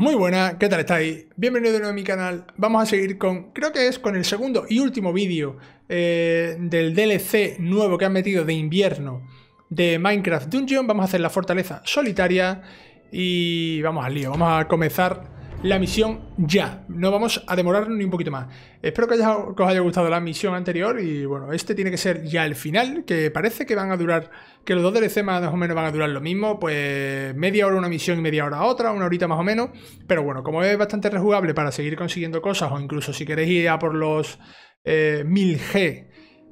Muy buenas, ¿qué tal estáis? Bienvenidos de nuevo a mi canal. Vamos a seguir con, creo que es con el segundo y último vídeo del DLC nuevo que han metido de invierno de Minecraft Dungeons. Vamos a hacer la fortaleza solitaria y vamos al lío, vamos a comenzar la misión ya. No vamos a demorarnos ni un poquito más. Espero que os haya gustado la misión anterior y bueno, este tiene que ser ya el final, que parece que van a durar, que los dos DLC más o menos van a durar lo mismo, pues media hora una misión y media hora otra, una horita más o menos. Pero bueno, como es bastante rejugable para seguir consiguiendo cosas, o incluso si queréis ir a por los 1000G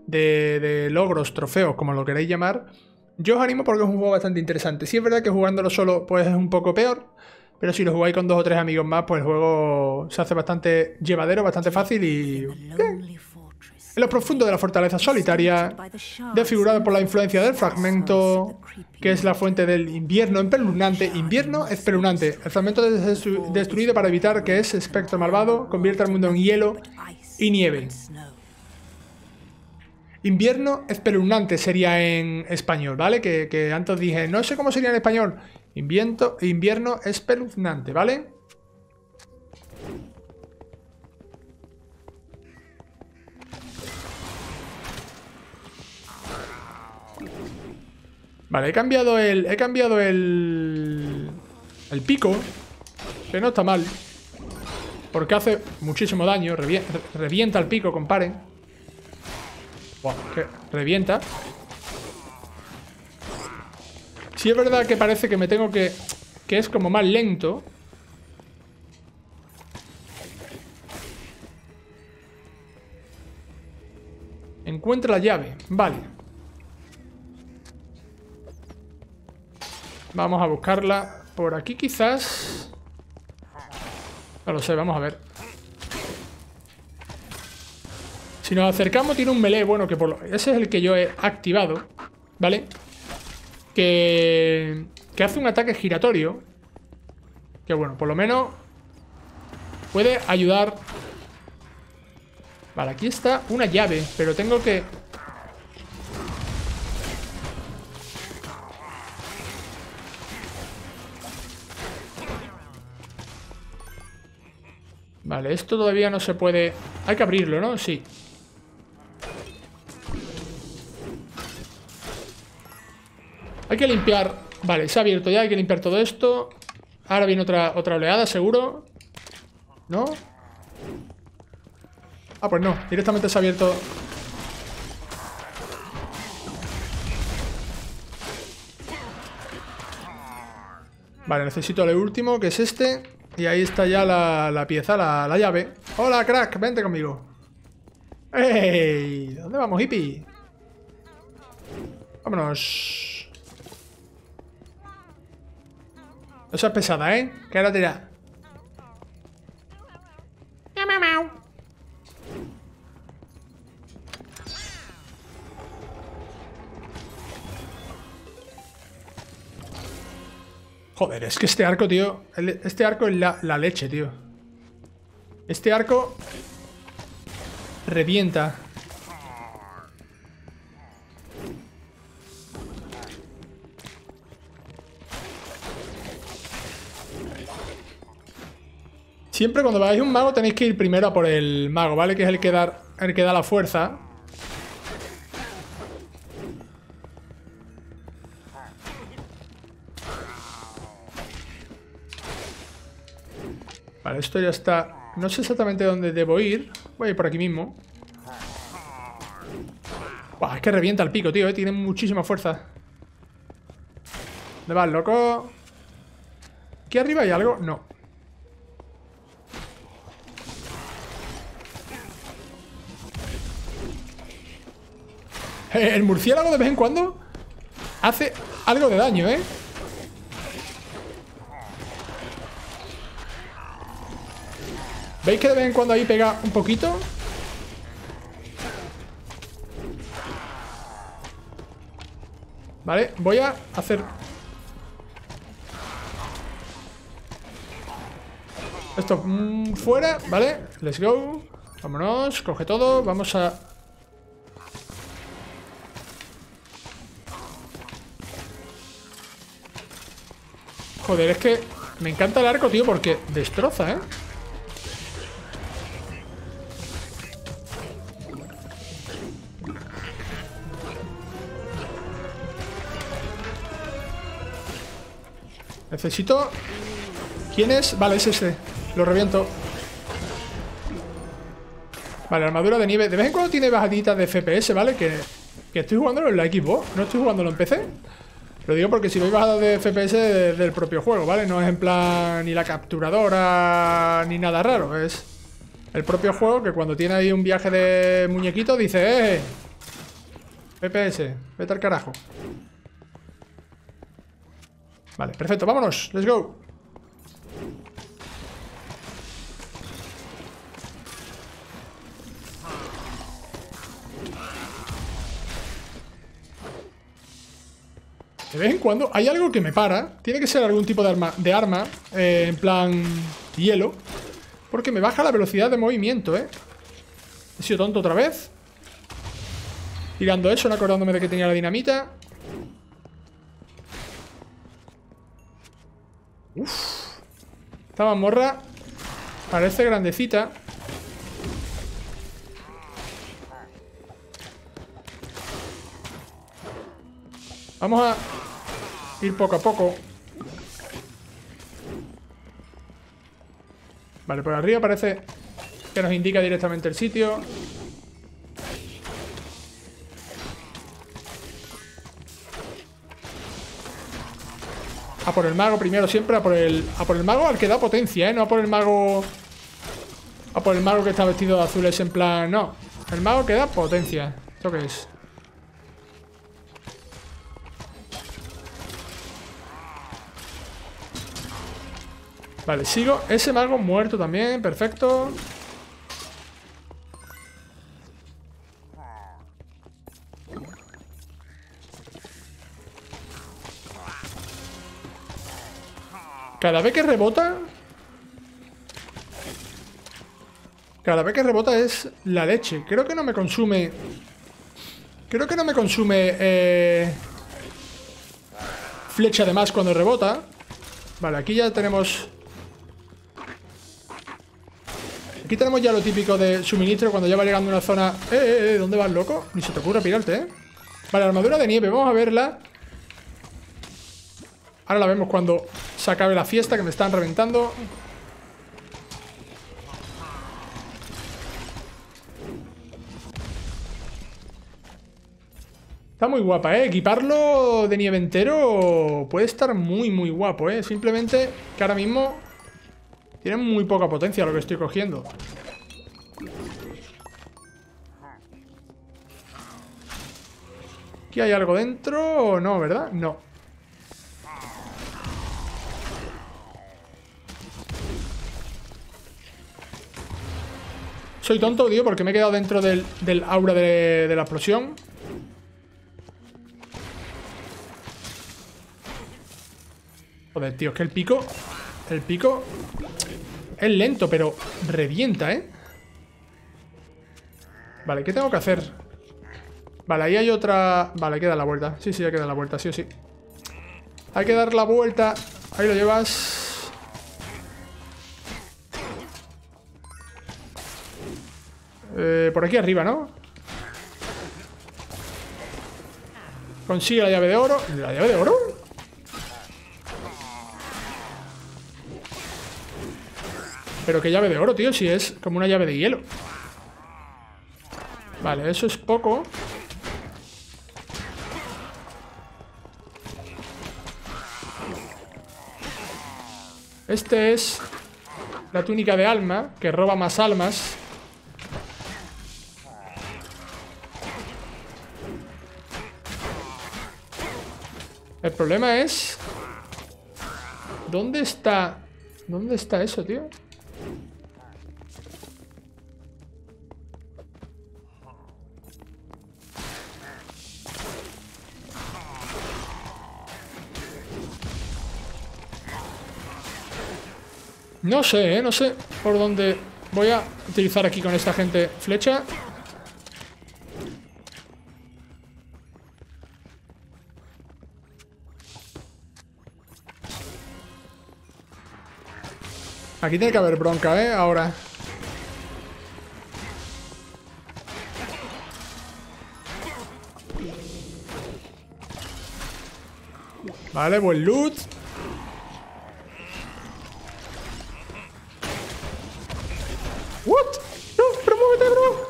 de logros, trofeos, como lo queréis llamar, yo os animo porque es un juego bastante interesante. Sí es verdad que jugándolo solo pues es un poco peor, pero si lo jugáis con dos o tres amigos más, pues el juego se hace bastante llevadero, bastante fácil y bien. En lo profundo de la fortaleza solitaria, desfigurado por la influencia del fragmento, que es la fuente del invierno espeluznante. El fragmento es destruido para evitar que ese espectro malvado convierta el mundo en hielo y nieve. Invierno espeluznante sería en español, ¿vale? Que antes dije, no sé cómo sería en español. Invierno espeluznante, ¿vale? Vale, he cambiado el pico, que no está mal, porque hace muchísimo daño. Revienta el pico, compare. Buah, que revienta. Sí es verdad que parece que me tengo que... que es como más lento. Encuentra la llave. Vale. Vamos a buscarla por aquí quizás. No lo sé, vamos a ver. Si nos acercamos tiene un melee, bueno, que por lo... ese es el que yo he activado, ¿vale? Que hace un ataque giratorio, que bueno, por lo menos puede ayudar. Vale, aquí está una llave, pero tengo que... Vale, esto todavía no se puede... hay que abrirlo, ¿no? Sí. Hay que limpiar... vale, se ha abierto ya, hay que limpiar todo esto. Ahora viene otra oleada, seguro. ¿No? Ah, pues no, directamente se ha abierto. Vale, necesito lo último, que es este. Y ahí está ya la pieza, la llave. ¡Hola, crack! Vente conmigo. ¡Ey! ¿Dónde vamos, hippie? Vámonos. Esa es pesada, ¿eh? Que ahora tira. Joder, es que este arco, tío. Este arco es la leche, tío. Este arco revienta. Siempre cuando veáis un mago tenéis que ir primero a por el mago, ¿vale? Que es el que da la fuerza. Vale, esto ya está. No sé exactamente dónde debo ir. Voy a ir por aquí mismo. Buah, es que revienta el pico, tío, ¿eh? Tiene muchísima fuerza. ¿Dónde vas, loco? ¿Aquí arriba hay algo? No. El murciélago de vez en cuando hace algo de daño, ¿eh? ¿Veis que de vez en cuando ahí pega un poquito? Vale, voy a hacer... esto fuera, ¿vale? Let's go. Vámonos, coge todo, vamos a... joder, es que Me encanta el arco, tío, porque destroza, ¿eh? Necesito... ¿Quién es? Vale, es ese. Lo reviento. Vale, armadura de nieve. De vez en cuando tiene bajaditas de FPS, ¿vale? Que estoy jugándolo en la Xbox. No estoy jugándolo en PC. Lo digo porque si veis bajadas de FPS del propio juego, ¿vale? No es en plan ni la capturadora ni nada raro. Es el propio juego que cuando tiene ahí un viaje de muñequito dice... FPS, vete al carajo. Vale, perfecto, vámonos, let's go. De vez en cuando hay algo que me para. Tiene que ser algún tipo de arma en plan hielo, porque me baja la velocidad de movimiento, ¿eh? He sido tonto otra vez tirando eso, no acordándome de que tenía la dinamita. Uff, esta mazmorra parece grandecita. Vamos a ir poco a poco. Vale, por arriba parece que nos indica directamente el sitio. A por el mago primero, siempre a por el mago al que da potencia, ¿eh? No a por el mago... A por el mago que está vestido de azul, es en plan... No, el mago que da potencia. ¿Esto qué es? Vale, sigo. Ese mago muerto también. Perfecto. Cada vez que rebota es la leche. Creo que no me consume... flecha de más cuando rebota. Vale, aquí ya tenemos... Aquí tenemos ya lo típico de suministro cuando ya va llegando una zona... ¿Dónde vas, loco? Ni se te ocurra pirarte, ¿eh? Vale, armadura de nieve, vamos a verla. Ahora la vemos cuando se acabe la fiesta, que me están reventando. Está muy guapa, ¿eh? Equiparlo de nieve entero puede estar muy, muy guapo, ¿eh? Simplemente que ahora mismo... Tienen muy poca potencia lo que estoy cogiendo. ¿Aquí hay algo dentro o no, verdad? No. Soy tonto, tío, porque me he quedado dentro del aura de la explosión. Joder, tío, es que el pico... Es lento, pero revienta, ¿eh? Vale, ¿qué tengo que hacer? Vale, ahí hay otra... Vale, hay que dar la vuelta. Sí, hay que dar la vuelta, sí o sí. Hay que dar la vuelta. Ahí lo llevas. Por aquí arriba, ¿no? Consigue la llave de oro. ¿La llave de oro? Pero qué llave de oro, tío, si es como una llave de hielo. Vale, eso es poco. Este es la túnica de alma, que roba más almas. El problema es... ¿Dónde está eso, tío? No sé, ¿eh? No sé por dónde voy a utilizar aquí con esta gente. Flecha. Aquí tiene que haber bronca, ¿eh? Ahora. Vale, buen loot. What? No, pero muévete, bro.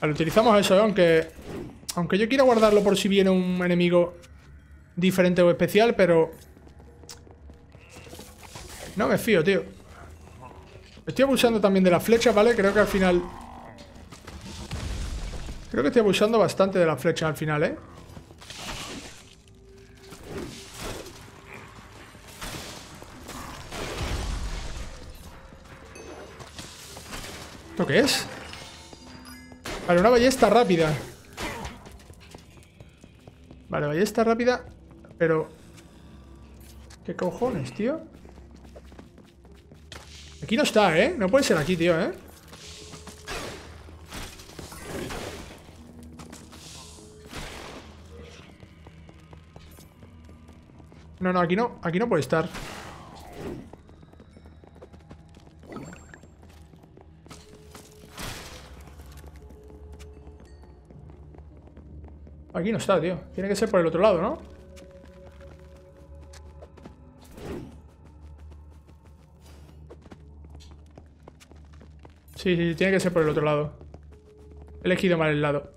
Vale, utilizamos eso, ¿eh? Aunque yo quiera guardarlo por si viene un enemigo diferente o especial, pero... no me fío, tío. Estoy abusando también de las flechas, ¿vale? Creo que al final... creo que estoy abusando bastante de las flechas al final, ¿eh? ¿Esto qué es? Vale, una ballesta rápida. Vale, ballesta rápida, pero... ¿qué cojones, tío? Aquí no está, ¿eh? No puede ser aquí, tío, ¿eh? No, no, aquí no. Aquí no puede estar. Aquí no está, tío. Tiene que ser por el otro lado, ¿no? Sí, tiene que ser por el otro lado. He elegido mal el lado.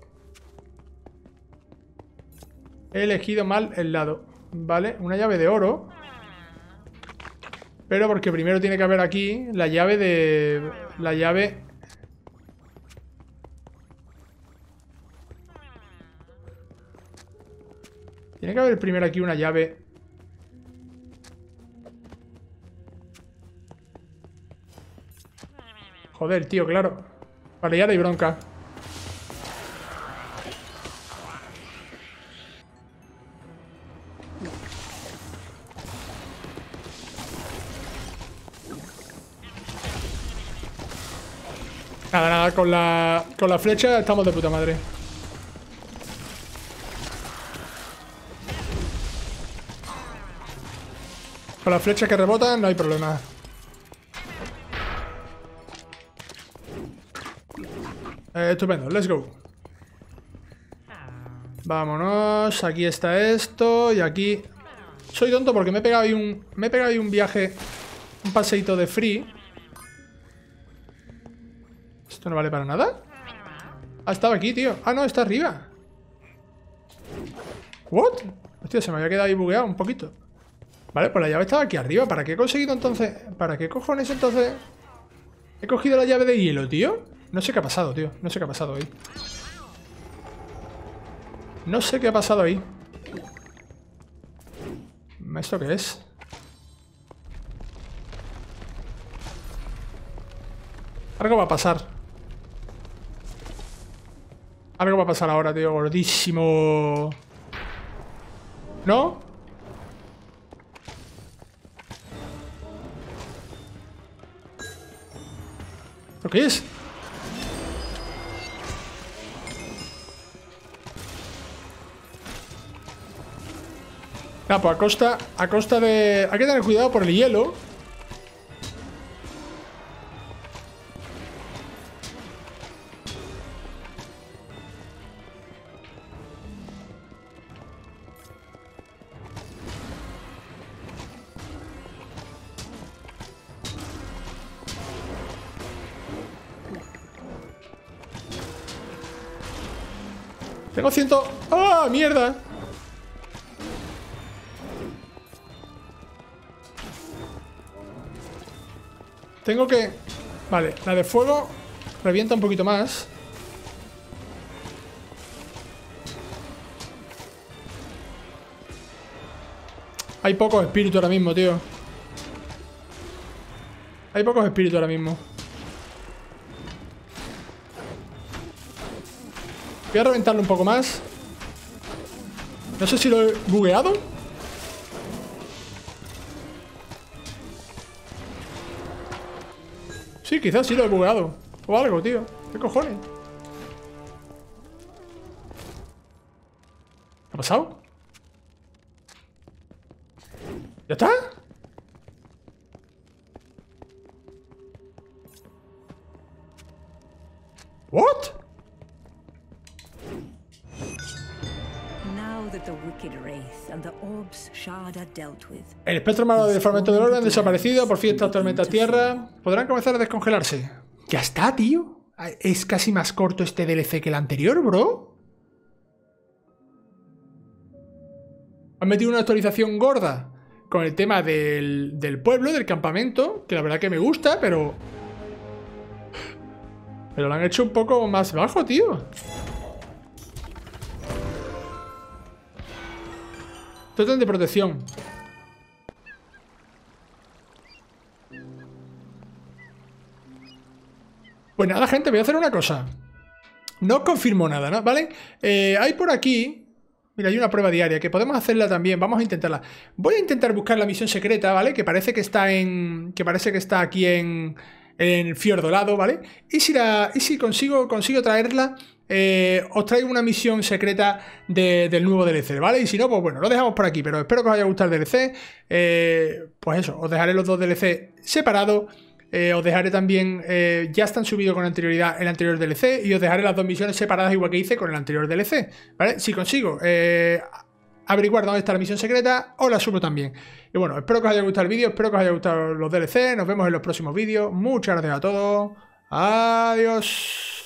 He elegido mal el lado. Vale, una llave de oro. Pero porque primero tiene que haber aquí la llave de... la llave... tiene que haber primero aquí una llave... joder, tío, claro. Vale, ya no hay bronca. Nada, nada, con la flecha estamos de puta madre. Con las flechas que rebotan no hay problema. Estupendo, let's go. Vámonos, aquí está esto. Y aquí... soy tonto porque me he pegado ahí un... me he pegado ahí un viaje... un paseíto de free. ¿Esto no vale para nada? Ah, estaba aquí, tío. Ah, no, está arriba. ¿What? Hostia, se me había quedado ahí bugueado un poquito. Vale, pues la llave estaba aquí arriba. ¿Para qué he conseguido entonces? ¿Para qué cojones entonces? He cogido la llave de hielo, tío. No sé qué ha pasado, tío. No sé qué ha pasado ahí. No sé qué ha pasado ahí. ¿Esto qué es? Algo va a pasar. Algo va a pasar ahora, tío. Gordísimo. ¿No? ¿Esto qué es? Ah, pues a costa de... hay que tener cuidado por el hielo. Tengo ciento... ¡ah, mierda! Tengo que... vale, la de fuego revienta un poquito más. Hay pocos espíritus ahora mismo, tío. Hay pocos espíritus ahora mismo. Voy a reventarlo un poco más. No sé si lo he bugueado. Sí, quizás sí lo he bugueado. O algo, tío. ¿Qué cojones? pasado? ¿Ya está? What? El espectro malo del fragmento del oro han desaparecido, por fin está actualmente a tierra. Podrán comenzar a descongelarse. Ya está, tío. Es casi más corto este DLC que el anterior, bro. Han metido una actualización gorda con el tema del pueblo, del campamento, que la verdad que me gusta, pero... pero lo han hecho un poco más bajo, tío. Totem de protección. Pues nada, gente, voy a hacer una cosa. No confirmo nada, ¿no? ¿Vale? Hay por aquí... mira, hay una prueba diaria que podemos hacerla también. Vamos a intentarla. Voy a intentar buscar la misión secreta, ¿vale? Que parece que está en... que parece que está aquí en Fiordolado, ¿vale? Y si consigo traerla... os traigo una misión secreta del nuevo DLC, ¿vale? Y si no, pues bueno, lo dejamos por aquí, pero espero que os haya gustado el DLC. Pues eso, os dejaré los dos DLC separados. Os dejaré también, ya están subidos con anterioridad el anterior DLC, y os dejaré las dos misiones separadas igual que hice con el anterior DLC, ¿vale? Si consigo averiguar dónde está la misión secreta, os la subo también. Y bueno, espero que os haya gustado el vídeo, espero que os haya gustado los DLC. Nos vemos en los próximos vídeos. Muchas gracias a todos. Adiós.